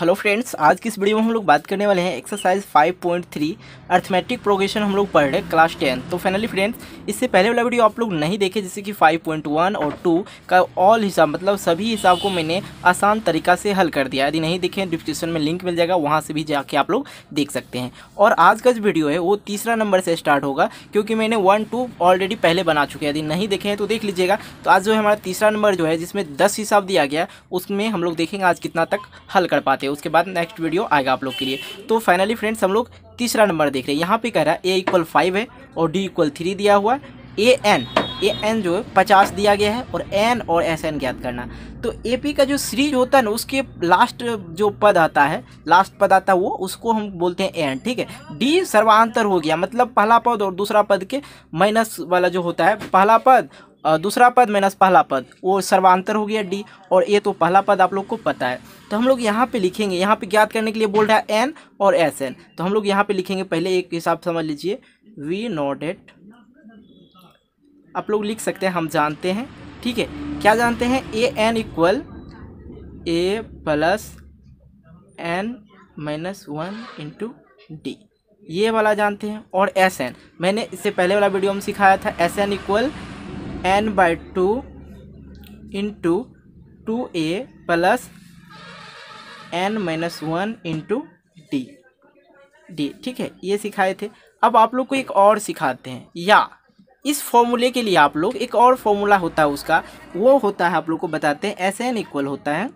Hello friends, आज की इस वीडियो में हम लोग बात करने वाले हैं एक्सरसाइज 5.3 अर्थमेटिक प्रोग्रेशन। हम लोग पढ़ रहे हैं क्लास 10। तो फाइनली फ्रेंड्स, इससे पहले वाला वीडियो आप लोग नहीं देखे जैसे कि 5.1 और 2 का ऑल हिसाब मतलब सभी हिसाब को मैंने आसान तरीका से हल कर दिया। यदि नहीं देखें डिस्क्रिप्शन में लिंक मिल जाएगा, वहाँ से भी जाके आप लोग देख सकते हैं। और आज का जो वीडियो है वो तीसरा नंबर से स्टार्ट होगा क्योंकि मैंने 1, 2 ऑलरेडी पहले बना चुके हैं। यदि नहीं देखें तो देख लीजिएगा। तो आज जो है हमारा तीसरा नंबर जो है जिसमें 10 हिसाब दिया गया, उसमें हम लोग देखेंगे आज कितना तक हल कर पाते हैं। उसके बाद नेक्स्ट वीडियो आएगा आप लोग के लिए। तो फाइनली फ्रेंड्स, हम लोग तीसरा नंबर देख रहे हैं। यहाँ पे कह रहा है A = 5 है और D = 3 दिया हुआ है। ए एन जो है 50 दिया गया है और एन और एस एन ज्ञात करना। तो ए पी का जो सीरीज होता है ना, उसके लास्ट जो पद आता है, लास्ट पद आता है वो, उसको हम बोलते हैं एन। ठीक है। डी सर्वांतर हो गया मतलब पहला पद और दूसरा पद के माइनस वाला जो होता है, पहला पद दूसरा पद माइनस पहला पद, वो सर्वांतर हो गया डी। और ए तो पहला पद आप लोग को पता है। तो हम लोग यहाँ पे लिखेंगे, यहाँ पे ज्ञात करने के लिए बोल रहा है एन और एस एन। तो हम लोग यहाँ पे लिखेंगे पहले एक हिसाब समझ लीजिए, वी नॉट एट आप लोग लिख सकते हैं, हम जानते हैं। ठीक है, क्या जानते हैं? A n = A + n - 1 × D, ये वाला जानते हैं। और एस एन मैंने इससे पहले वाला वीडियो में सिखाया था, S n = N/2 × 2A + N - 1 × D। ठीक है, ये सिखाए थे। अब आप लोग को एक और सिखाते हैं, या इस फॉर्मूले के लिए आप लोग एक और फॉर्मूला होता है, उसका वो होता है, आप लोग को बताते हैं। S n = होता है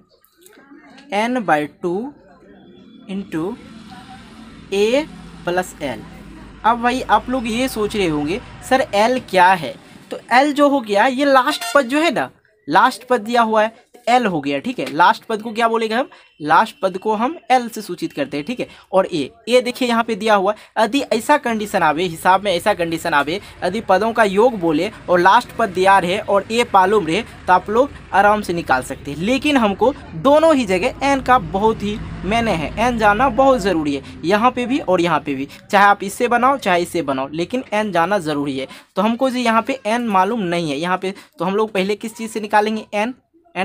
N/2 × A + L। अब भाई आप लोग ये सोच रहे होंगे सर L क्या है? तो L जो हो गया, ये लास्ट पद जो है ना, लास्ट पद दिया हुआ है, L हो गया। ठीक है, लास्ट पद को क्या बोलेंगे हम? लास्ट पद को हम L से सूचित करते हैं। ठीक है। और A देखिए यहाँ पे दिया हुआ। यदि ऐसा कंडीशन आवे, हिसाब में ऐसा कंडीशन आवे, यदि पदों का योग बोले और लास्ट पद दिया रहे और A मालूम रहे, तो आप लोग आराम से निकाल सकते हैं। लेकिन हमको दोनों ही जगह N का बहुत ही मैंने है, N जाना बहुत ज़रूरी है, यहाँ पे भी और यहाँ पे भी। चाहे आप इससे बनाओ चाहे इससे बनाओ, लेकिन N जाना ज़रूरी है। तो हमको जी यहाँ पे N मालूम नहीं है यहाँ पे। तो हम लोग पहले किस चीज़ से निकालेंगे?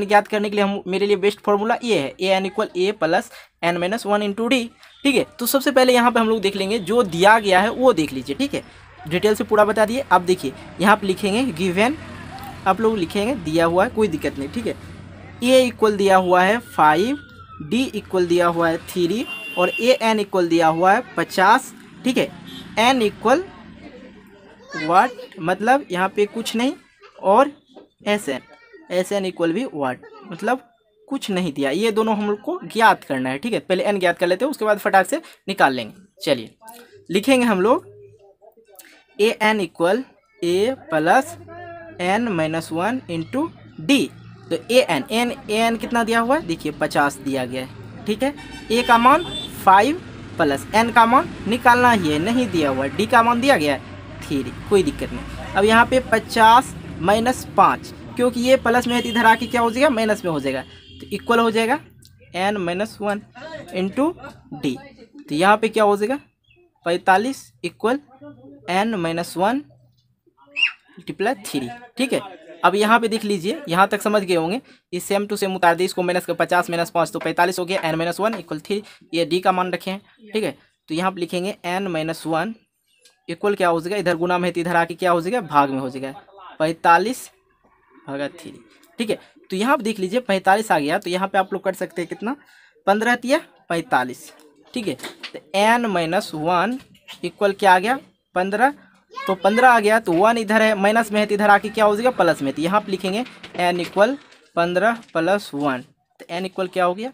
N ज्ञात करने के लिए हम, मेरे लिए बेस्ट फॉर्मूला ये है, A n = A + N - 1 × D। ठीक है। तो सबसे पहले यहाँ पे हम लोग देख लेंगे जो दिया गया है वो देख लीजिए। ठीक है, डिटेल से पूरा बता दिए। अब देखिए यहाँ पे लिखेंगे गिवन, आप लोग लिखेंगे दिया हुआ है, कोई दिक्कत नहीं। ठीक है, A = दिया हुआ है 5, D = दिया हुआ है 3 और A n = दिया हुआ है 50। ठीक है, N = वाट मतलब यहाँ पे कुछ नहीं, और S n = भी वाट मतलब कुछ नहीं दिया। ये दोनों हम लोग को ज्ञात करना है। ठीक है, पहले n ज्ञात कर लेते हैं, उसके बाद फटाक से निकाल लेंगे। चलिए लिखेंगे हम लोग A n = A + N - 1 × D। तो A n कितना दिया हुआ है? देखिए 50 दिया गया है। ठीक है, A का मान 5 प्लस N का मान निकालना ही है, नहीं दिया हुआ है। D का मान दिया गया है 3, कोई दिक्कत नहीं। अब यहाँ पे 50 - 5, क्योंकि ये प्लस में है, इधर आके क्या हो जाएगा? माइनस में हो जाएगा। तो इक्वल हो जाएगा N - 1 × D। तो यहाँ पे क्या हो जाएगा? 45 = N - 1 × 3। ठीक है। अब यहाँ पे देख लीजिए, यहाँ तक समझ गए होंगे। इस सेम टू सेम उतार दी, इसको माइनस का 50 - 5 तो 45 हो गया, N - 1 = 3। ये D का मान रखे हैं। ठीक है, तो यहाँ पे लिखेंगे N - 1 = क्या हो जाएगा? इधर गुना में है तो इधर आके क्या हो जाएगा? भाग में हो जाएगा, 45/3। ठीक है, तो यहाँ पे देख लीजिए 45 आ गया। तो यहाँ पे आप लोग कर सकते हैं कितना, 15 - 45। ठीक है, तो N - 1 = क्या आ गया? 15। तो 15 आ गया तो 1 इधर है, माइनस में है तो इधर आके क्या हो जाएगा? प्लस में। तो यहाँ पे लिखेंगे N = 15 + 1। तो N = क्या हो गया?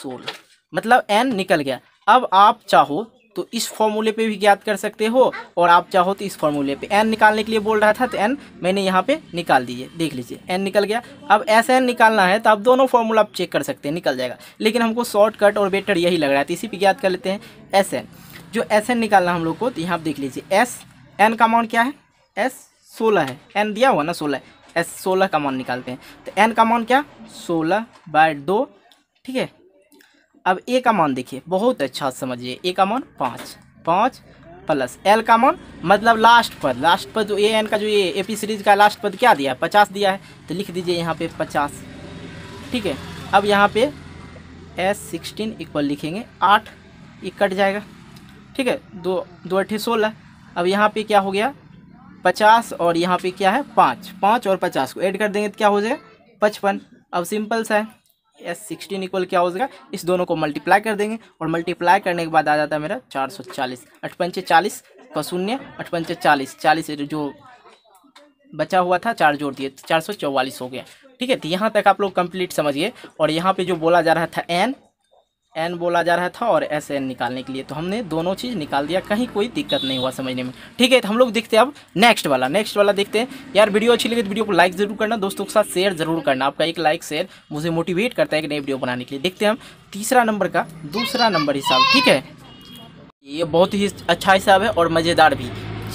16, मतलब N निकल गया। अब आप चाहो तो इस फॉर्मूले पे भी ज्ञात कर सकते हो, और आप चाहो तो इस फॉर्मूले पे। N निकालने के लिए बोल रहा था तो N मैंने यहाँ पे निकाल दीजिए, देख लीजिए N निकल गया। अब SN निकालना है तो आप दोनों फॉर्मूला आप चेक कर सकते हैं, निकल जाएगा। लेकिन हमको शॉर्टकट और बेटर यही लग रहा है, तो इसी पे ज्ञात कर लेते हैं। SN जो SN निकालना हम लोग को, तो यहाँ पर देख लीजिए SN का मान क्या है? S 16 है, N दिया हुआ ना 16, S 16 का मान निकालते हैं। तो N का मान क्या? 16/2। ठीक है, अब A का मान देखिए, बहुत अच्छा समझिए। A का मान 5 प्लस L का मान मतलब लास्ट पद जो AN का, जो ये AP सीरीज का लास्ट पद क्या दिया है? 50 दिया है, तो लिख दीजिए यहाँ पे 50। ठीक है, अब यहाँ पे S16 इक्वल लिखेंगे 8 ये कट जाएगा, ठीक है, 2 2 8 16। अब यहाँ पे क्या हो गया 50 और यहाँ पे क्या है 5 और 50 को ऐड कर देंगे तो क्या हो जाएगा 55। अब सिंपल सा है S16 इक्वल क्या हो जाएगा, इस दोनों को मल्टीप्लाई कर देंगे और मल्टीप्लाई करने के बाद आ जाता है मेरा 440। 8 5 40 का 0, 8 5 40, 40 जो बचा हुआ था 4 जोड़ दिए 444 हो गया, ठीक है। तो यहाँ तक आप लोग कंप्लीट समझिए। और यहाँ पे जो बोला जा रहा था n बोला जा रहा था और sn निकालने के लिए, तो हमने दोनों चीज़ निकाल दिया, कहीं कोई दिक्कत नहीं हुआ समझने में, ठीक है। तो हम लोग देखते हैं अब नेक्स्ट वाला देखते हैं। यार वीडियो अच्छी लगी तो वीडियो को लाइक ज़रूर करना, दोस्तों के साथ शेयर ज़रूर करना, आपका एक लाइक शेयर मुझे मोटिवेट करता है एक नई वीडियो बनाने के लिए। देखते हैं हम तीसरा नंबर का दूसरा नंबर हिसाब, ठीक है। ये बहुत ही अच्छा हिसाब है और मज़ेदार भी,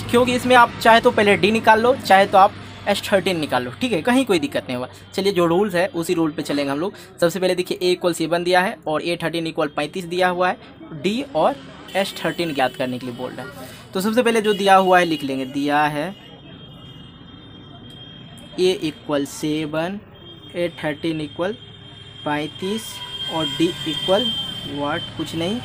क्योंकि इसमें आप चाहे तो पहले d निकाल लो, चाहे तो आप S13 निकाल लो, ठीक है, कहीं कोई दिक्कत नहीं हुआ। चलिए जो रूल्स है उसी रूल पे चलेंगे हम लोग। सबसे पहले देखिए A इक्वल 7 दिया है और A13 इक्वल 35 दिया हुआ है, D और S13 ज्ञात करने के लिए बोल रहा है। तो सबसे पहले जो दिया हुआ है लिख लेंगे, दिया है A इक्वल 7, A13 इक्वल 35 और D इक्वल वाट कुछ नहीं,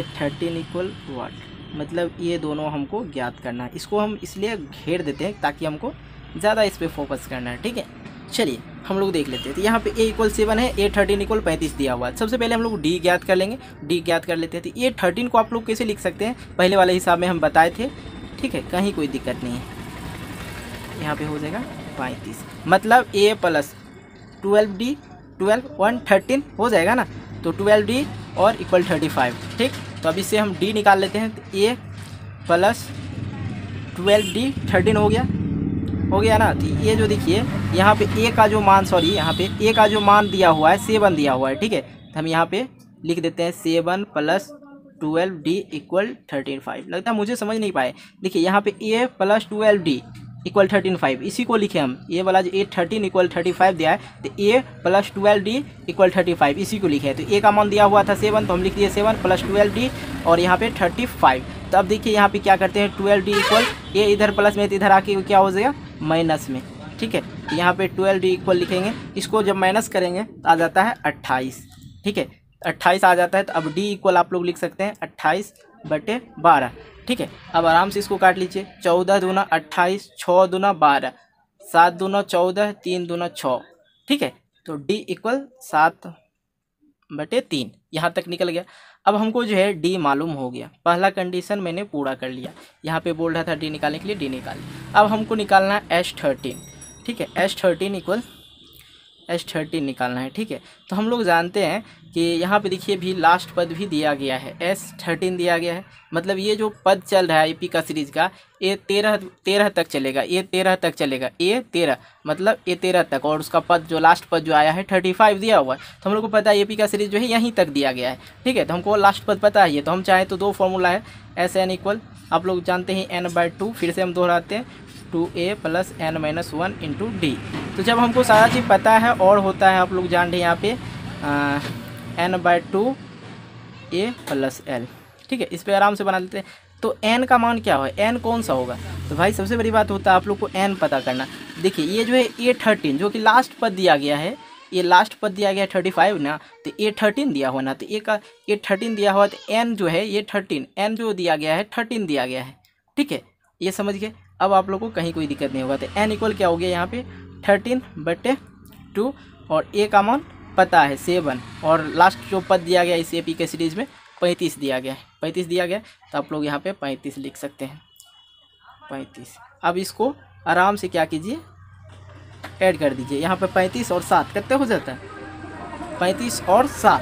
A13 इक्वल वाट, मतलब ये दोनों हमको ज्ञात करना है। इसको हम इसलिए घेर देते हैं ताकि हमको ज़्यादा इस पर फोकस करना है, ठीक है। चलिए हम लोग देख लेते हैं। तो यहाँ पे A इक्वल 7 है, A13 इक्वल 35 दिया हुआ है। सबसे पहले हम लोग D ज्ञात कर लेंगे, D ज्ञात कर लेते हैं। तो A13 को आप लोग कैसे लिख सकते हैं, पहले वाले हिसाब में हम बताए थे, ठीक है, कहीं कोई दिक्कत नहीं है। यहाँ पे हो जाएगा 35, मतलब A प्लस 12D 12 1 13 हो जाएगा ना, तो 12D और इक्वल 35, ठीक। तो अब इससे हम D निकाल लेते हैं। तो A प्लस 12D 13 हो गया ना। तो ये जो देखिए यहाँ पे A का जो मान, सॉरी यहाँ पे A का जो मान दिया हुआ है 7 दिया हुआ है, ठीक है। तो हम यहाँ पे लिख देते हैं 7 प्लस 12D इक्वल 13.5। लगता है मुझे समझ नहीं पाए। देखिए यहाँ पे A प्लस 12D इक्वल 13.5, इसी को लिखे हम। ये वाला जो A13 इक्वल 35 दिया है, तो A प्लस 12D इक्वल 35 इसी को लिखे। तो A का मान दिया हुआ था 7, तो हम लिख दिए 7 प्लस 12D और यहाँ पे 35। तो अब देखिए यहाँ पे क्या करते हैं, 12D इक्वल A इधर प्लस में, तो इधर आके क्या हो जाएगा माइनस में, ठीक है। तो यहाँ पे 12D इक्वल लिखेंगे, इसको जब माइनस करेंगे तो आ जाता है 28, ठीक है, 28 आ जाता है। तो अब D इक्वल आप लोग लिख सकते हैं 28/12, ठीक है। अब आराम से इसको काट लीजिए, 14 दूना 28, 6 दूना 12, 7 दूना 14, 3 दूना 6, ठीक है। तो D इक्वल 7/3 यहाँ तक निकल गया। अब हमको जो है D मालूम हो गया, पहला कंडीशन मैंने पूरा कर लिया। यहाँ पे बोल रहा था D निकालने के लिए, D निकाल। अब हमको निकालना है S13, ठीक है, S13 इक्वल S13 निकालना है, ठीक है। तो हम लोग जानते हैं कि यहाँ पे देखिए भी लास्ट पद भी दिया गया है, S13 दिया गया है, मतलब ये जो पद चल रहा है AP का सीरीज़ का A13 तक चलेगा, A13 तक चलेगा, A13 मतलब A13 तक। और उसका पद जो लास्ट पद जो आया है 35 दिया हुआ है। तो हम लोग को पता है AP का सीरीज़ जो है यहीं तक दिया गया है, ठीक है। तो हमको लास्ट पद पता है। तो हम चाहे तो दो फॉर्मूला है, SN इक्वल आप लोग जानते हैं n/2, फिर से हम दोहराते हैं 2A + n - 1 × D। तो जब हमको सारा चीज़ पता है और होता है, आप लोग जान रहे हैं यहाँ पे n/2A + L, ठीक है। इस पर आराम से बना लेते हैं। तो n का मान क्या हो, n कौन सा होगा? तो भाई सबसे बड़ी बात होता है आप लोग को n पता करना। देखिए ये जो है A13 जो कि लास्ट पद दिया गया है, ये लास्ट पद दिया गया 35 ना, तो A13 दिया हुआ ना, तो ए का A13 दिया हुआ, तो n जो है ये 13, n जो दिया गया है 13 दिया गया है, ठीक है, ये समझ गए। अब आप लोग को कहीं कोई दिक्कत नहीं होगा। तो n इक्वल क्या हो गया यहाँ पे 13/2 और A का मान पता है 7 और लास्ट जो पद दिया गया इस AP के सीरीज़ में 35 दिया गया है, 35 दिया गया। तो आप लोग यहाँ पे 35 लिख सकते हैं, 35। अब इसको आराम से क्या कीजिए, ऐड कर दीजिए। यहाँ पे 35 और 7 कितने हो जाता है, 35 और 7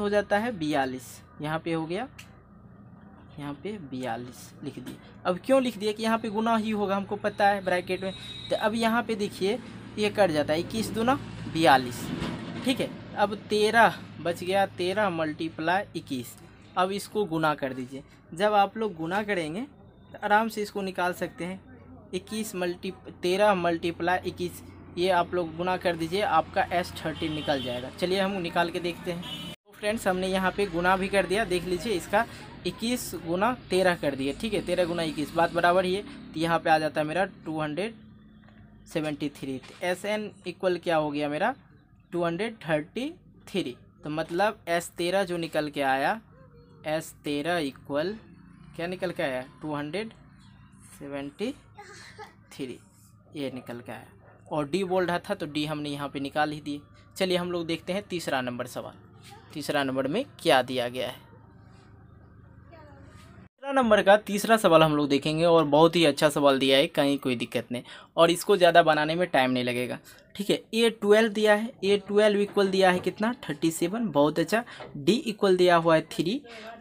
हो जाता है 42। यहाँ पे हो गया, यहाँ पे 42 लिख दिए। अब क्यों लिख दिए कि यहाँ पे गुना ही होगा, हमको पता है ब्रैकेट में। तो अब यहाँ पे देखिए ये कट जाता है, 21 दूना 42, ठीक है। अब 13 बच गया, 13 × 21। अब इसको गुना कर दीजिए। जब आप लोग गुना करेंगे तो आराम से इसको निकाल सकते हैं। 13 × 21, ये आप लोग गुना कर दीजिए, आपका S13 निकल जाएगा। चलिए हम निकाल के देखते हैं। फ्रेंड्स हमने यहाँ पे गुना भी कर दिया, देख लीजिए इसका 21 × 13 कर दिए, ठीक है, 13 × 21 बात बराबर ही है। तो यहाँ पे आ जाता है मेरा 273। SN इक्वल क्या हो गया मेरा 233। तो मतलब S13 जो निकल के आया S13 इक्वल क्या निकल के आया 273 ये निकल के आया। और D बोल रहा था तो D हमने यहाँ पे निकाल ही दिए। चलिए हम लोग देखते हैं तीसरा नंबर सवाल, तीसरा नंबर में क्या दिया गया है। तीसरा नंबर का तीसरा सवाल हम लोग देखेंगे और बहुत ही अच्छा सवाल दिया है, कहीं कोई दिक्कत नहीं और इसको ज़्यादा बनाने में टाइम नहीं लगेगा। ठीक है, A12 दिया है, A12 इक्वल दिया है कितना 37, बहुत अच्छा। D इक्वल दिया हुआ है 3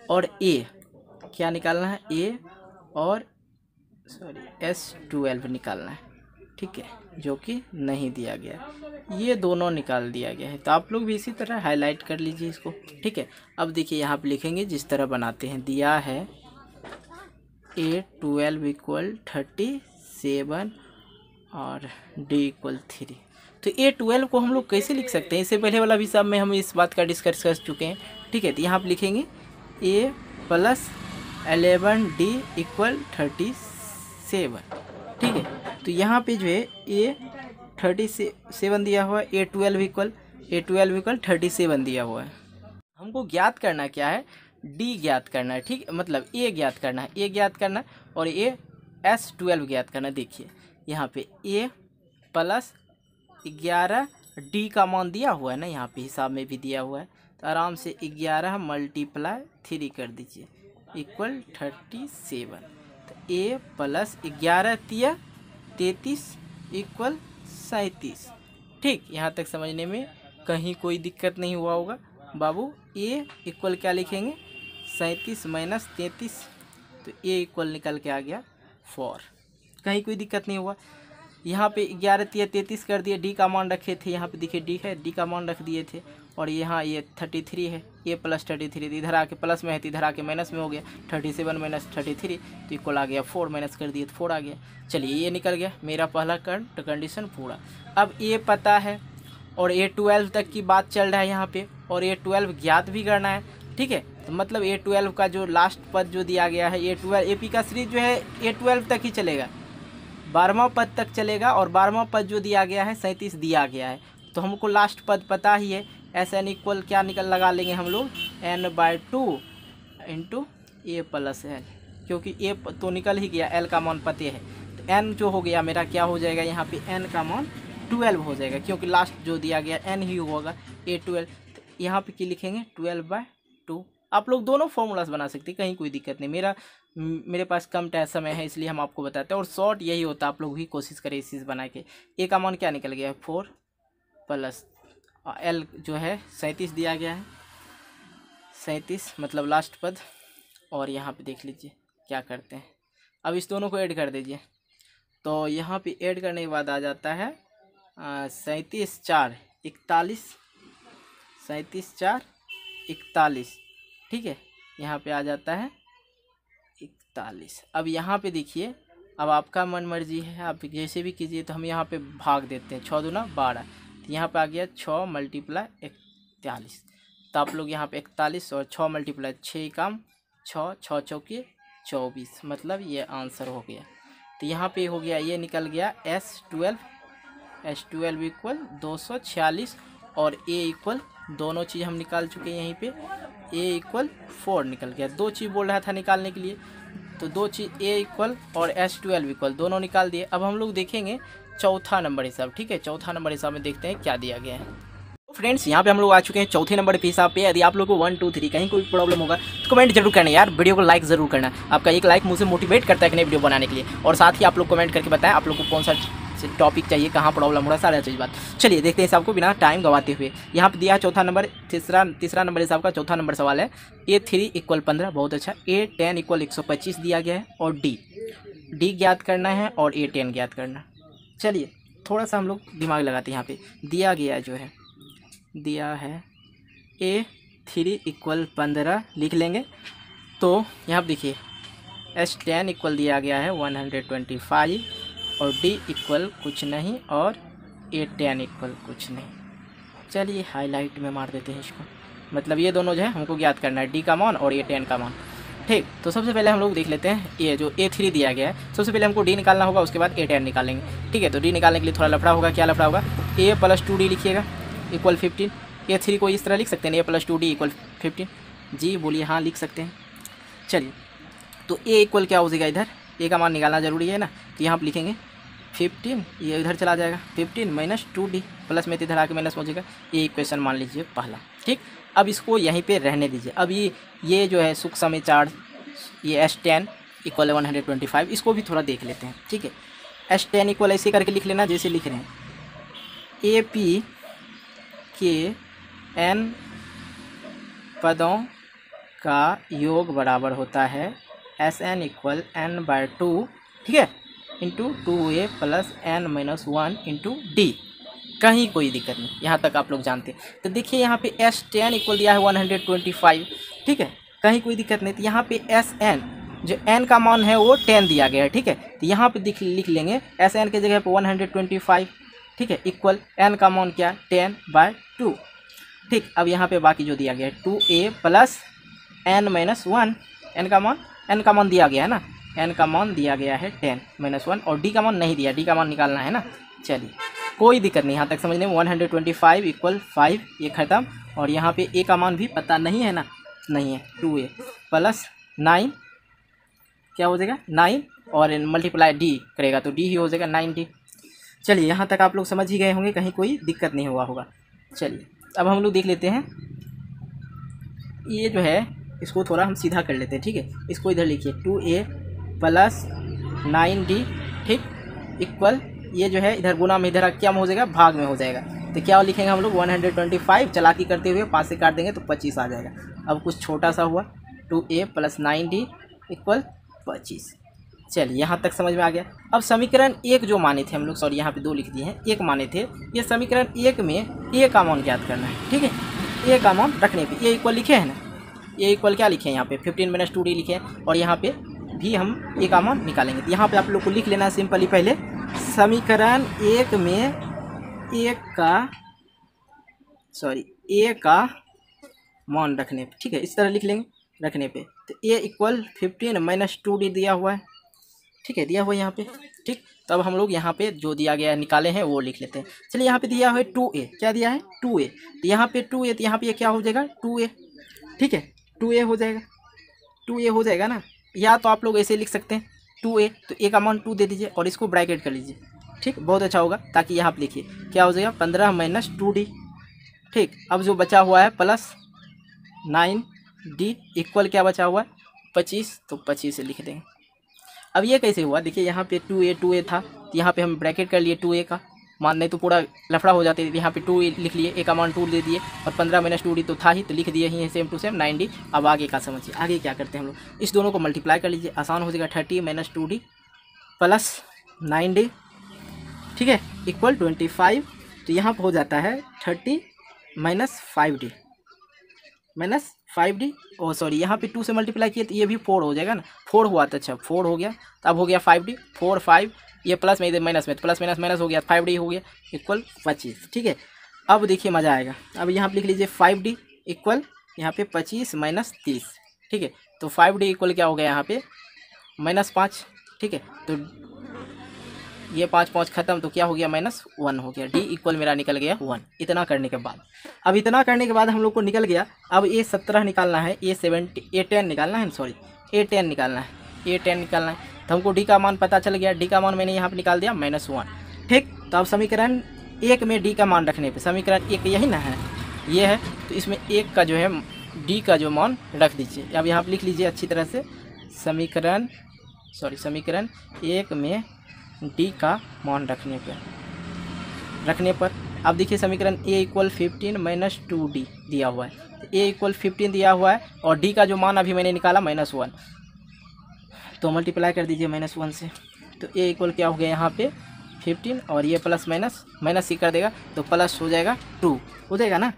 और A क्या निकालना है A और सॉरी S12 निकालना है। ठीक है, जो कि नहीं दिया गया, ये दोनों निकाल दिया गया है। तो आप लोग भी इसी तरह हाईलाइट कर लीजिए इसको। ठीक है, अब देखिए यहाँ पर लिखेंगे जिस तरह बनाते हैं। दिया है A12 इक्वल 37 और D इक्वल 3। तो A12 को हम लोग कैसे लिख सकते हैं, इससे पहले वाला भी सब में हम इस बात का डिस्कस कर चुके हैं। ठीक है, तो यहाँ पर लिखेंगे A प्लस 11D इक्वल 37। ठीक है, तो यहाँ पे जो है A37 दिया हुआ है, A12 इक्वल 37 दिया हुआ है। हमको ज्ञात करना क्या है, D ज्ञात करना है। ठीक, मतलब A ज्ञात करना है, A ज्ञात करना और A S12 ज्ञात करना। देखिए यहाँ पे A प्लस 11 D का मान दिया हुआ है ना, यहाँ पे हिसाब में भी दिया हुआ है। तो आराम से 11 मल्टीप्लाई 3 कर दीजिए इक्वल 37। तो A प्लस 11 तिया 33 इक्वल 37। ठीक, यहाँ तक समझने में कहीं कोई दिक्कत नहीं हुआ होगा बाबू। A इक्वल क्या लिखेंगे 37 माइनस 33, तो A इक्वल निकल के आ गया 4। कहीं कोई दिक्कत नहीं हुआ। यहाँ पे 11 या 33 कर दिए, D का मान रखे थे, यहाँ पे देखिए D है, D का मान रख दिए थे। और यहाँ ये 33 है, A प्लस 33, इधर आके प्लस में है तो इधर आके माइनस में हो गया 37 माइनस 33, तो इक्वल आ गया 4, माइनस कर दिए तो 4 आ गया। चलिए ये निकल गया मेरा पहला कंडीशन पूरा। अब A पता है और A12 तक की बात चल रहा है यहाँ पे, और A12 ज्ञात भी करना है। ठीक है, तो मतलब A12 का जो लास्ट पद जो दिया गया है, A12 AP का सीरीज जो है A12 तक ही चलेगा, 12वां पद तक चलेगा। और 12वां पद जो दिया गया है 37 दिया गया है, तो हमको लास्ट पद पता ही है। SN इक्वल क्या लगा लेंगे हम लोग N/2 into A plus L, क्योंकि A तो निकल ही गया, L का मान पते है। तो N जो हो गया मेरा क्या हो जाएगा, यहाँ पे N का मान 12 हो जाएगा, क्योंकि लास्ट जो दिया गया N ही होगा A12। यहाँ पे क्या लिखेंगे 12/2। आप लोग दोनों फॉर्मूलास बना सकते हैं, कहीं कोई दिक्कत नहीं। मेरे पास कम समय है इसलिए हम आपको बताते हैं, और शॉर्ट यही होता है, आप लोग भी कोशिश करें इस चीज़ बना के। A का मान क्या निकल गया 4 प्लस L जो है 37 दिया गया है, 37 मतलब लास्ट पद। और यहाँ पे देख लीजिए क्या करते हैं, अब इस दोनों को ऐड कर दीजिए। तो यहाँ पे ऐड करने के बाद आ जाता है 37 4 41 ठीक है, यहाँ पे आ जाता है 41। अब यहाँ पे देखिए, अब आपका मन मर्जी है, आप जैसे भी कीजिए। तो हम यहाँ पे भाग देते हैं, 6 दूना 12, तो यहाँ पे आ गया 6 मल्टीप्लाई 41। तो आप लोग यहाँ पे 41 और 6 मल्टीप्लाई 6 का 6 6 चौके 24, मतलब ये आंसर हो गया। तो यहाँ पे हो गया, ये निकल गया S12 इक्वल 246 और A इक्वल, दोनों चीज़ हम निकाल चुके हैं यहीं पे, A इक्वल 4 निकल गया। दो चीज़ बोल रहा था निकालने के लिए, तो दो चीज़ A इक्वल और S12 इक्वल दोनों निकाल दिए। अब हम लोग देखेंगे चौथा नंबर हिसाब। ठीक है, चौथा नंबर हिसाब में देखते हैं क्या दिया गया है। फ्रेंड्स, यहाँ पे हम लोग आ चुके हैं चौथे नंबर के हिसाब पे। यदि आप लोगों को 1 2 3 कहीं कोई प्रॉब्लम होगा तो कमेंट जरूर करना यार, वीडियो को लाइक जरूर करना, आपका एक लाइक मुझे मोटिवेट करता है कि नई वीडियो बनाने के लिए। और साथ ही आप लोग कमेंट करके बताएं आप लोग को कौन सा टॉपिक चाहिए, कहाँ प्रॉब्लम हो रहा है, सारा चीज़ बात। चलिए देखते हैं हिसाब को बिना टाइम गवाते हुए। यहाँ पे दिया चौथा नंबर, तीसरा नंबर हिसाब का चौथा नंबर सवाल है। A3 इक्वल 15, बहुत अच्छा। A10 इक्वल 125 दिया गया है और D ज्ञात करना है और A10 ज्ञात करना। चलिए थोड़ा सा हम लोग दिमाग लगाते हैं। यहाँ पर दिया गया जो है, दिया है A3 इक्वल 15 लिख लेंगे। तो यहाँ पर देखिए S10 इक्वल दिया गया है 125 और D इक्वल कुछ नहीं और A10 इक्वल कुछ नहीं। चलिए हाईलाइट में मार देते हैं इसको, मतलब ये दोनों जो है हमको ज्ञात करना है, D का मान और A10 का मान। ठीक, तो सबसे पहले हम लोग देख लेते हैं ये जो A3 दिया गया है, सबसे पहले हमको D निकालना होगा, उसके बाद A10 निकालेंगे। ठीक है, तो D निकालने के लिए थोड़ा लफड़ा होगा। क्या लफड़ा होगा, A प्लस 2D लिखिएगा इक्वल 15। ए थ्री को इस तरह लिख सकते हैं, ए प्लस टू डी इक्वल 15। जी बोलिए, हाँ लिख सकते हैं। चलिए तो ए इक्वल क्या हो जाएगा, इधर ए का मान निकालना ज़रूरी है ना, तो यहाँ आप लिखेंगे 15, ये इधर चला जाएगा 15 माइनस 2d प्लस में इधर आके माइनस हो जाएगा। ये इक्वेशन मान लीजिए पहला, ठीक। अब इसको यहीं पे रहने दीजिए। अब ये जो है सूक्ष्म चार्ज, ये S10 इक्वल 125, इसको भी थोड़ा देख लेते हैं, ठीक है। S10 इक्वल ऐसे करके लिख लेना जैसे लिख रहे हैं, ए पी के एन पदों का योग बराबर होता है Sn equal N by two, ठीक है, into 2a plus N minus 1 into D. कहीं कोई दिक्कत नहीं, यहाँ तक आप लोग जानते हैं। तो देखिए यहाँ पे S10 इक्वल दिया है 125, ठीक है, कहीं कोई दिक्कत नहीं। तो यहाँ पे Sn जो n का मान है वो 10 दिया गया है, ठीक है। तो यहाँ पे लिख लेंगे Sn के जगह पर 125, ठीक है, इक्वल n का मान क्या, 10/2, ठीक। अब यहाँ पे बाकी जो दिया गया है 2a plus N minus 1, n का मान दिया गया है ना, n का मान दिया गया है 10 माइनस 1, और d का मान नहीं दिया, d का मान निकालना है ना। चलिए कोई दिक्कत नहीं, यहाँ तक समझने में 125 इक्वल 5, ये ख़त्म। और यहाँ पे a का मान भी पता नहीं है ना, नहीं है, 2a प्लस 9 क्या हो जाएगा 9, और मल्टीप्लाई d करेगा तो d ही हो जाएगा 9d। चलिए यहाँ तक आप लोग समझ ही गए होंगे, कहीं कोई दिक्कत नहीं हुआ होगा। चलिए अब हम लोग देख लेते हैं, ये जो है इसको थोड़ा हम सीधा कर लेते हैं, ठीक है। इसको इधर लिखिए 2a प्लस 9d, ठीक, इक्वल ये जो है इधर गुना में, इधर क्या हो जाएगा, भाग में हो जाएगा। तो क्या लिखेंगे हम लोग 125, चलाकी करते हुए 5 से काट देंगे तो 25 आ जाएगा। अब कुछ छोटा सा हुआ 2a प्लस 9d इक्वल 25। चलिए यहाँ तक समझ में आ गया। अब समीकरण 1 जो माने थे हम लोग, सॉरी यहाँ पे 2 लिख दिए हैं, 1 माने थे। ये समीकरण 1 में a का मान ज्ञात करना है, ठीक है। a का मान रखने पर a इक्वल लिखे हैं ना, a इक्वल क्या लिखे हैं यहाँ पे 15 माइनस 2d लिखे हैं, और यहाँ पे भी हम a का मान निकालेंगे। तो यहाँ पे आप लोग को लिख लेना है सिंपली, पहले समीकरण 1 में a का मान रखने पे, ठीक है, इस तरह लिख लेंगे रखने पे। तो a इक्वल 15 माइनस 2d दिया हुआ है, ठीक है, दिया हुआ है यहाँ पे, ठीक। तो अब हम लोग यहाँ पे जो दिया गया निकाले हैं वो लिख लेते हैं। चलिए यहाँ पे दिया है 2a, क्या दिया है 2a, तो यहाँ पे 2a, तो यहाँ पे क्या हो जाएगा 2a, ठीक है, 2a हो जाएगा, 2a हो जाएगा ना। या तो आप लोग ऐसे लिख सकते हैं 2a, तो a का मान 2 दे दीजिए और इसको ब्रैकेट कर लीजिए, ठीक, बहुत अच्छा होगा। ताकि यहाँ पे लिखिए क्या हो जाएगा 15 माइनस 2d, ठीक। अब जो बचा हुआ है प्लस 9d इक्वल क्या बचा हुआ है 25, तो 25 लिख देंगे। अब ये कैसे हुआ, देखिए यहाँ पे 2a था, तो यहाँ पर हम ब्रैकेट कर लिए 2a का मान, नहीं तो पूरा लफड़ा हो जाते थे। यहाँ पे 2 लिख लिए, a का मान 2 दे दिए, और 15 माइनस 2d तो था ही, तो लिख दिए ही सेम टू सेम 9d। अब आगे का समझिए, आगे क्या करते हैं हम लोग, इस दोनों को मल्टीप्लाई कर लीजिए, आसान हो जाएगा 30 माइनस 2d प्लस 9d, ठीक है, इक्वल 25। तो यहाँ पर हो जाता है 30 माइनस 5d माइनस 5d, और सॉरी यहाँ पे 2 से मल्टीप्लाई किए तो ये भी 4 हो जाएगा ना, 4 हुआ तो अच्छा 4 हो गया, तो अब हो गया 5d, 4 5, ये प्लस में इधर माइनस में, प्लस माइनस माइनस हो गया 5d हो गया इक्वल 25, ठीक है। अब देखिए मज़ा आएगा, अब यहाँ पे लिख लीजिए 5d इक्वल यहाँ पे 25 माइनस 30, ठीक है। तो 5d इक्वल क्या हो गया यहाँ पे माइनस 5, ठीक है, तो ये 5 5 खत्म, तो क्या हो गया -1 हो गया, d इक्वल मेरा निकल गया 1। इतना करने के बाद, अब इतना करने के बाद हम लोग को निकल गया, अब a17 निकालना है, a10 निकालना है, सॉरी a10 निकालना है, a10 निकालना है। तो हमको d का मान पता चल गया, d का मान मैंने यहाँ पे निकाल दिया -1, ठीक। तो अब समीकरण 1 में d का मान रखने पे, समीकरण 1 यही ना है, ये है, तो इसमें 1 का जो है d का जो मान रख दीजिए। अब यहाँ पर लिख लीजिए अच्छी तरह से, समीकरण 1 में d का मान रखने पर अब देखिए समीकरण a इक्वल 15 माइनस 2d दिया हुआ है, a इक्वल 15 दिया हुआ है, और d का जो मान अभी मैंने निकाला -1, तो मल्टीप्लाई कर दीजिए -1 से। तो a इक्वल क्या हो गया यहाँ पे 15, और ये प्लस माइनस ही कर देगा, तो प्लस हो जाएगा 2 हो जाएगा ना,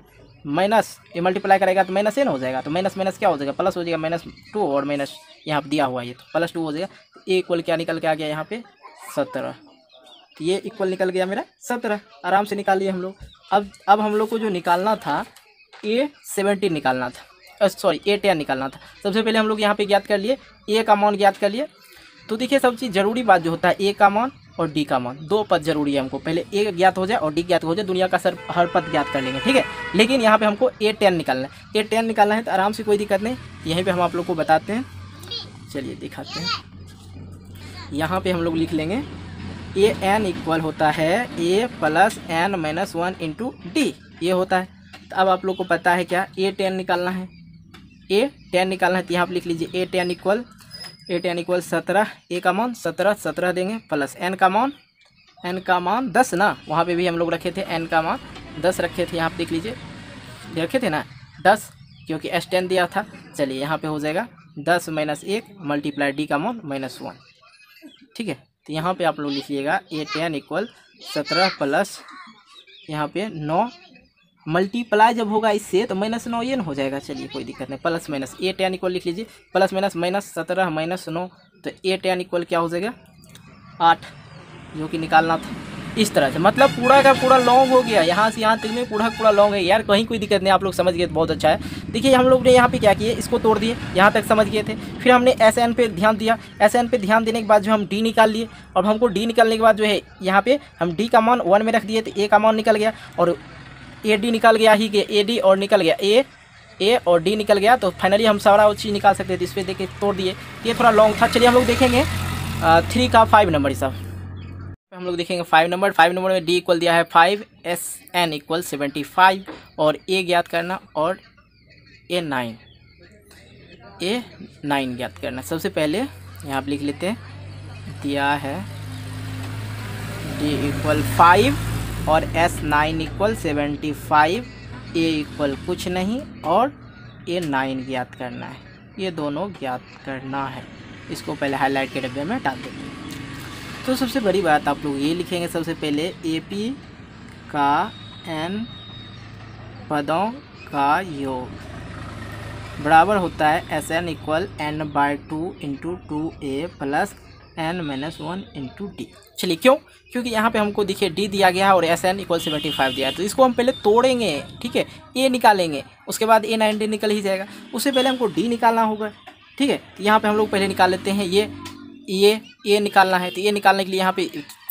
माइनस ये मल्टीप्लाई करेगा तो माइनस n हो जाएगा, तो माइनस माइनस क्या हो जाएगा प्लस हो जाएगा -2, और माइनस यहाँ पर दिया हुआ है ये, तो +2 हो जाएगा। तो a इक्वल क्या निकल के आ गया यहाँ पे 17, तो ये इक्वल निकल गया मेरा 17। आराम से निकाल लिए हम लोग। अब हम लोग को जो निकालना था a17 निकालना था, सॉरी a10 निकालना था। सबसे पहले हम लोग यहाँ पे ज्ञात कर लिए, a का मान ज्ञात कर लिए। तो देखिए सब चीज़ ज़रूरी बात जो होता है, a का मान और डी का मान, दो पद जरूरी है हमको। पहले ए ज्ञात हो जाए और डी ज्ञात हो जाए, दुनिया का सर हर पद ज्ञात कर लेंगे, ठीक है। लेकिन यहाँ पे हमको A10 निकालना है, A10 निकालना है तो आराम से कोई दिक्कत नहीं। यहीं पे हम आप लोग को बताते हैं, चलिए दिखाते हैं। यहाँ पे हम लोग लिख लेंगे AN इक्वल होता है A+N-1 डी, ये होता है। तो अब आप लोग को पता है क्या A10 निकालना है, A10 निकालना है तो यहाँ पर लिख लीजिए A10 इक्वल, A10 इक्वल 17, ए का मान 17 देंगे, प्लस एन का मान 10 ना, वहाँ पे भी हम लोग रखे थे एन का मान 10 रखे थे, यहाँ पे देख लीजिए रखे थे ना 10, क्योंकि S10 दिया था। चलिए यहाँ पे हो जाएगा 10 - 1 मल्टीप्लाई डी का मान -1, ठीक है। तो यहाँ पे आप लोग लिखिएगा A10 इक्वल 17 प्लस यहाँ पे 9, मल्टीप्लाई जब होगा इससे तो -9 ये न हो जाएगा, चलिए कोई दिक्कत नहीं। प्लस माइनस A10 इक्वल लिख लीजिए, प्लस माइनस -17 - 9, तो A10 इक्वल क्या हो जाएगा 8, जो कि निकालना था। इस तरह से मतलब पूरा का पूरा लॉन्ग हो गया, यहाँ से यहाँ तक में पूरा पूरा लॉन्ग है यार, कहीं कोई दिक्कत नहीं। आप लोग समझ गए तो बहुत अच्छा है। देखिए हम लोग ने यहाँ पे क्या किए, इसको तोड़ दिए, यहाँ तक समझ गए थे। फिर हमने SN पे ध्यान दिया, SN पे ध्यान देने के बाद जो हम D निकाल लिए, और हमको D निकालने के बाद जो है यहाँ पे हम D का मान 1 में रख दिए तो A का मान निकल गया, और AD निकल गया ही गया, AD और निकल गया A और D निकल गया। तो फाइनली हम सारा वो चीज़ निकाल सकते थे, इस पर देखे तोड़ दिए। ये थोड़ा लॉन्ग था। चलिए हम लोग देखेंगे 3 का 5 नंबर हिसाब, हम लोग देखेंगे 5 नंबर में D इक्वल दिया है 5, SN इक्वल 75 और A ज्ञात करना और A9 ज्ञात करना। सबसे पहले यहाँ पर लिख लेते हैं, दिया है D इक्वल 5 और S9 इक्वल 75, A इक्वल कुछ नहीं और A9 ज्ञात करना है, ये दोनों ज्ञात करना है। इसको पहले हाईलाइट के डब्बे में डाल देंगे। तो सबसे बड़ी बात आप लोग ये लिखेंगे, सबसे पहले AP का n पदों का योग बराबर होता है SN equal n/2 × 2A plus n-1 into D. चलिए क्यों, क्योंकि यहाँ पे हमको देखिए D दिया गया है और SN इक्वल 75 दिया है, तो इसको हम पहले तोड़ेंगे, ठीक है। A निकालेंगे, उसके बाद A9 निकल ही जाएगा, उससे पहले हमको D निकालना होगा, ठीक है। तो यहाँ पे हम लोग पहले निकाल लेते हैं ये निकालना है। तो ये निकालने के लिए यहाँ पे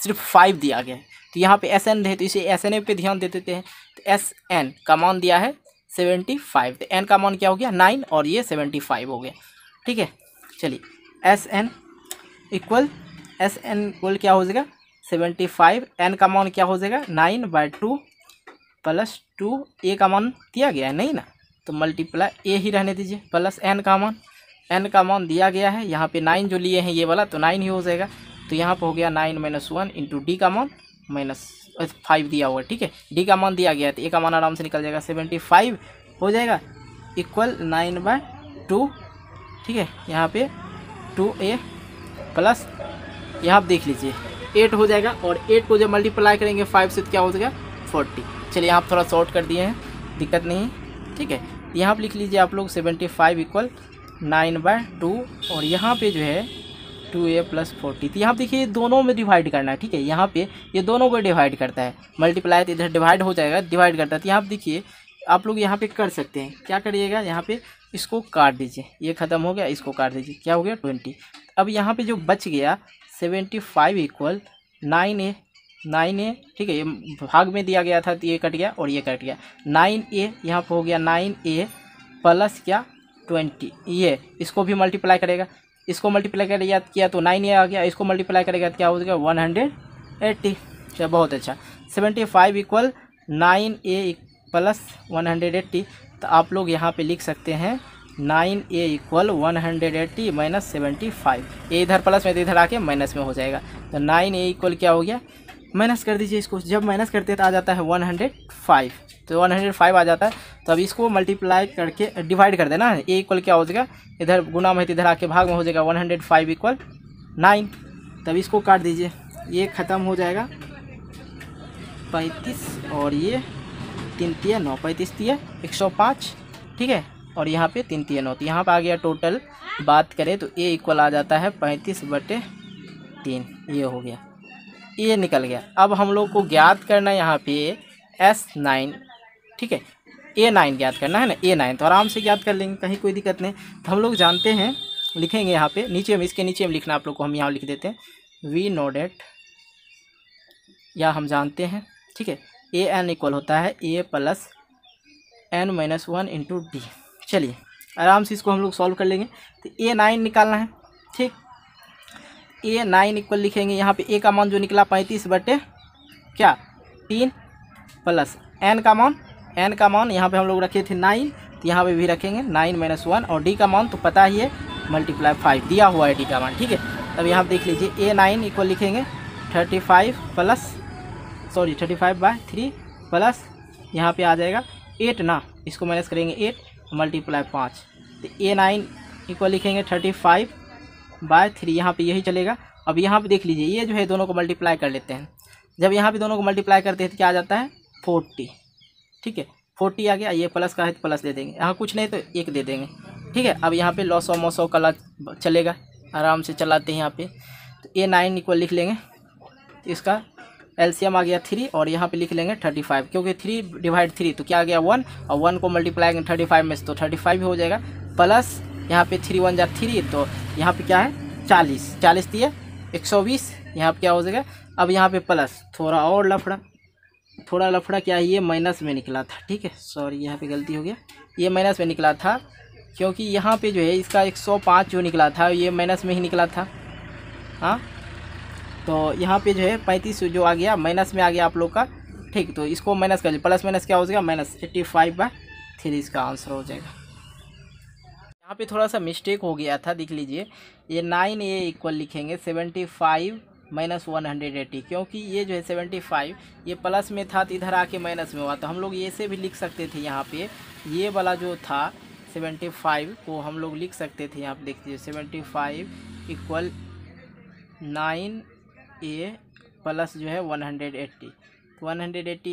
सिर्फ 5 दिया गया है, तो यहाँ पे SN है तो इसे SN पे ध्यान दे देते हैं। तो SN का मान दिया है 75, तो N का मान क्या हो गया 9 और ये 75 हो गया, ठीक है। चलिए SN इक्वल क्या हो जाएगा 75, N का मान क्या हो जाएगा 9/2 प्लस 2, A का मान दिया गया है नहीं ना, तो मल्टीप्लाई A ही रहने दीजिए, प्लस N का मान दिया गया है, यहाँ पे 9 जो लिए हैं ये वाला तो 9 ही हो जाएगा। तो यहाँ पे हो गया 9 - 1 इंटू D का मान -5 दिया हुआ, ठीक है। D का मान दिया गया है तो A का मान आराम से निकल जाएगा 75 हो जाएगा इक्वल 9/2, ठीक है। यहाँ पे 2A प्लस यहाँ आप देख लीजिए 8 हो जाएगा, और 8 को जब मल्टीप्लाई करेंगे 5 से क्या हो जाएगा 40। चलिए यहाँ आप थोड़ा शॉर्ट कर दिए हैं, दिक्कत नहीं है, ठीक है। यहाँ पर लिख लीजिए आप लोग 75 इक्वल 9/2 और यहाँ पे जो है 2A प्लस 40। तो यहाँ देखिए दोनों में डिवाइड करना है, ठीक है। यहाँ पे ये दोनों को डिवाइड करता है, मल्टीप्लाई तो इधर डिवाइड हो जाएगा, डिवाइड करता है। तो यहाँ देखिए आप लोग यहाँ पे कर सकते हैं, क्या करिएगा यहाँ पे इसको काट दीजिए, ये ख़त्म हो गया, इसको काट दीजिए, क्या हो गया 20। अब यहाँ पर जो बच गया 75 इक्वल 9A, ठीक है। ये भाग में दिया गया था तो ये कट गया और ये कट गया, 9A यहाँ पर हो गया 9A प्लस क्या 20, ये इसको भी मल्टीप्लाई करेगा, इसको मल्टीप्लाई करेगा क्या तो 9A आ गया, इसको मल्टीप्लाई करेगा क्या हो जाएगा 180। चलो बहुत अच्छा, 75 इक्वल 9A प्लस 180। तो आप लोग यहाँ पे लिख सकते हैं 9A इक्वल 180 माइनस 75, ये इधर प्लस में तो इधर आके माइनस में हो जाएगा, तो 9A इक्वल क्या हो गया माइनस कर दीजिए इसको, जब माइनस करते हैं तो आ जाता है 105, तो 105 आ जाता है। तो अब इसको मल्टीप्लाई करके डिवाइड कर देना, A इक्वल क्या हो जाएगा इधर गुना में इधर आके भाग में हो जाएगा 105 इक्वल 9। तब इसको काट दीजिए, ये ख़त्म हो जाएगा 35 और ये 3×3 9, 35×3 105, ठीक है। और यहाँ पे 3×3 9, तो यहाँ पर आ गया टोटल। बात करें तो A इक्वल आ जाता है 35/3, ये हो गया, ये निकल गया। अब हम लोग को ज्ञात करना है यहाँ पे S9, ठीक है, A9 ज्ञात करना है ना, A9 तो आराम से ज्ञात कर लेंगे, कहीं कोई दिक्कत नहीं। तो हम लोग जानते हैं, लिखेंगे यहाँ पे नीचे में, इसके नीचे में लिखना आप लोग को, हम यहाँ लिख देते हैं V नोडेट या हम जानते हैं, ठीक है, ए एन इक्वल होता है ए plus N minus one into D. चलिए आराम से इसको हम लोग सॉल्व कर लेंगे। तो ए नाइन निकालना है, ठीक, ए नाइन इक्वल लिखेंगे, यहाँ पे ए का मान जो निकला 35/3 प्लस एन का मान यहाँ पे हम लोग रखे थे 9, तो यहाँ पे भी रखेंगे 9 माइनस 1, और डी का मान तो पता ही है मल्टीप्लाई 5 दिया हुआ है डी का मान, ठीक है। अब यहाँ पे देख लीजिए ए नाइन इक्वल लिखेंगे 35/3 प्लस यहाँ पे आ जाएगा 8 ना, इसको माइनस करेंगे 8 मल्टीप्लाई 5, तो ए नाइन इक्वल लिखेंगे 35/3, यहाँ पे यही चलेगा। अब यहाँ पे देख लीजिए ये जो है दोनों को मल्टीप्लाई कर लेते हैं। जब यहाँ पे दोनों को मल्टीप्लाई करते हैं तो क्या आ जाता है 40, ठीक है, 40 आ गया। ये प्लस का है तो प्लस दे देंगे, यहाँ कुछ नहीं तो 1 दे देंगे, ठीक है। अब यहाँ पे लॉ सौ मौ सौ का चलेगा, आराम से चलाते हैं यहाँ पे। तो ए नाइन इक्वल लिख लेंगे, इसका एलसीएम आ गया 3, और यहाँ पे लिख लेंगे 35, क्योंकि 3/3 तो क्या आ गया 1, और 1 को मल्टीप्लाई करेंगे 35 में तो 35 हो जाएगा, प्लस यहाँ पे 3 1 जा 3, तो यहाँ पे क्या है 40 दिए 120, यहाँ पे क्या हो जाएगा। अब यहाँ पे प्लस थोड़ा और लफड़ा क्या है, ये माइनस में निकला था, ठीक है, सॉरी यहाँ पे गलती हो गया, ये माइनस में निकला था, क्योंकि यहाँ पे जो है इसका 105 जो निकला था ये माइनस में ही निकला था, हाँ, तो यहाँ पे जो है 35 जो आ गया माइनस में आ गया आप लोग का, ठीक, तो इसको माइनस कर लीजिए, प्लस माइनस क्या हो जाएगा -85/3 इसका आंसर हो जाएगा। यहाँ पे थोड़ा सा मिस्टेक हो गया था, देख लीजिए ये 9 ए इक्वल लिखेंगे 75 -180, क्योंकि ये जो है 75 ये प्लस में था तो इधर आके माइनस में हुआ, तो हम लोग ये से भी लिख सकते थे, यहाँ पे ये वाला जो था 75 को हम लोग लिख सकते थे, यहाँ पे देख लीजिए 75 इक्वल 9a प्लस जो है 180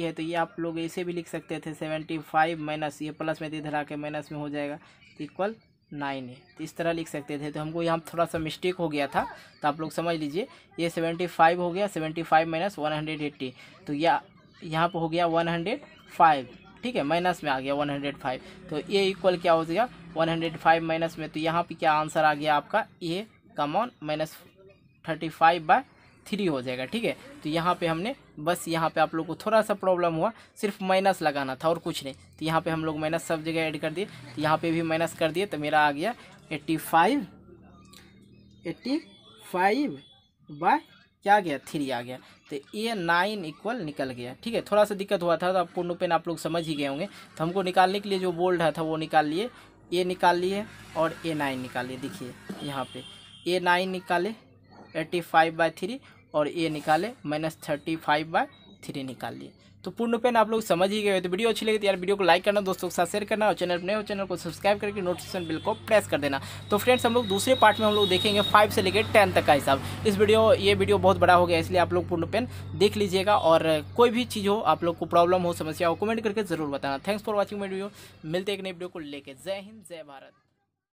है, तो ये आप लोग ऐसे भी लिख सकते थे 75 माइनस ये प्लस में इधर आके माइनस में हो जाएगा इक्वल 9a, तो इस तरह लिख सकते थे। तो हमको यहाँ थोड़ा सा मिस्टेक हो गया था, तो आप लोग समझ लीजिए ये 75 हो गया 75 -180, तो यह यहाँ पर हो गया 105, ठीक है, माइनस में आ गया 105, तो ए इक्वल क्या हो जाएगा 105 माइनस में, तो यहाँ पर क्या आंसर आ गया आपका ए कॉमन -35/3 हो जाएगा, ठीक है। तो यहाँ पे हमने बस यहाँ पे आप लोग को थोड़ा सा प्रॉब्लम हुआ, सिर्फ माइनस लगाना था और कुछ नहीं, तो यहाँ पे हम लोग माइनस सब जगह ऐड कर दिए, तो यहाँ पे भी माइनस कर दिए, तो मेरा आ गया 85/3 आ गया, तो ए 9 इक्वल निकल गया, ठीक है। थोड़ा सा दिक्कत हुआ था, तो आप पूर्ण पेन आप लोग समझ ही गए होंगे। तो हमको निकालने के लिए जो बोल रहा था वो निकाल लिए, ए निकाल लिए और ए 9 निकालिए, देखिए यहाँ पे ए 9 निकाले 85/3 और ए निकाले -35/3 निकाल लिए। तो पूर्ण पेन आप लोग समझ ही गए। तो वीडियो अच्छी लगी तो यार वीडियो को लाइक करना, दोस्तों के साथ शेयर करना, और चैनल पर नए हो चैनल को सब्सक्राइब करके नोटिफिकेशन बिल को प्रेस कर देना। तो फ्रेंड्स हम लोग दूसरे पार्ट में हम लोग देखेंगे 5 से लेकर 10 तक का हिसाब। ये वीडियो बहुत बड़ा हो गया, इसलिए आप लोग पूर्ण पेन देख लीजिएगा, और कोई भी चीज़ हो, आप लोग को प्रॉब्लम हो, समस्या हो, कमेंट करके जरूर बताना। Thanks for watching my video, मिलते एक नई वीडियो को लेकर। जय हिंद जय भारत।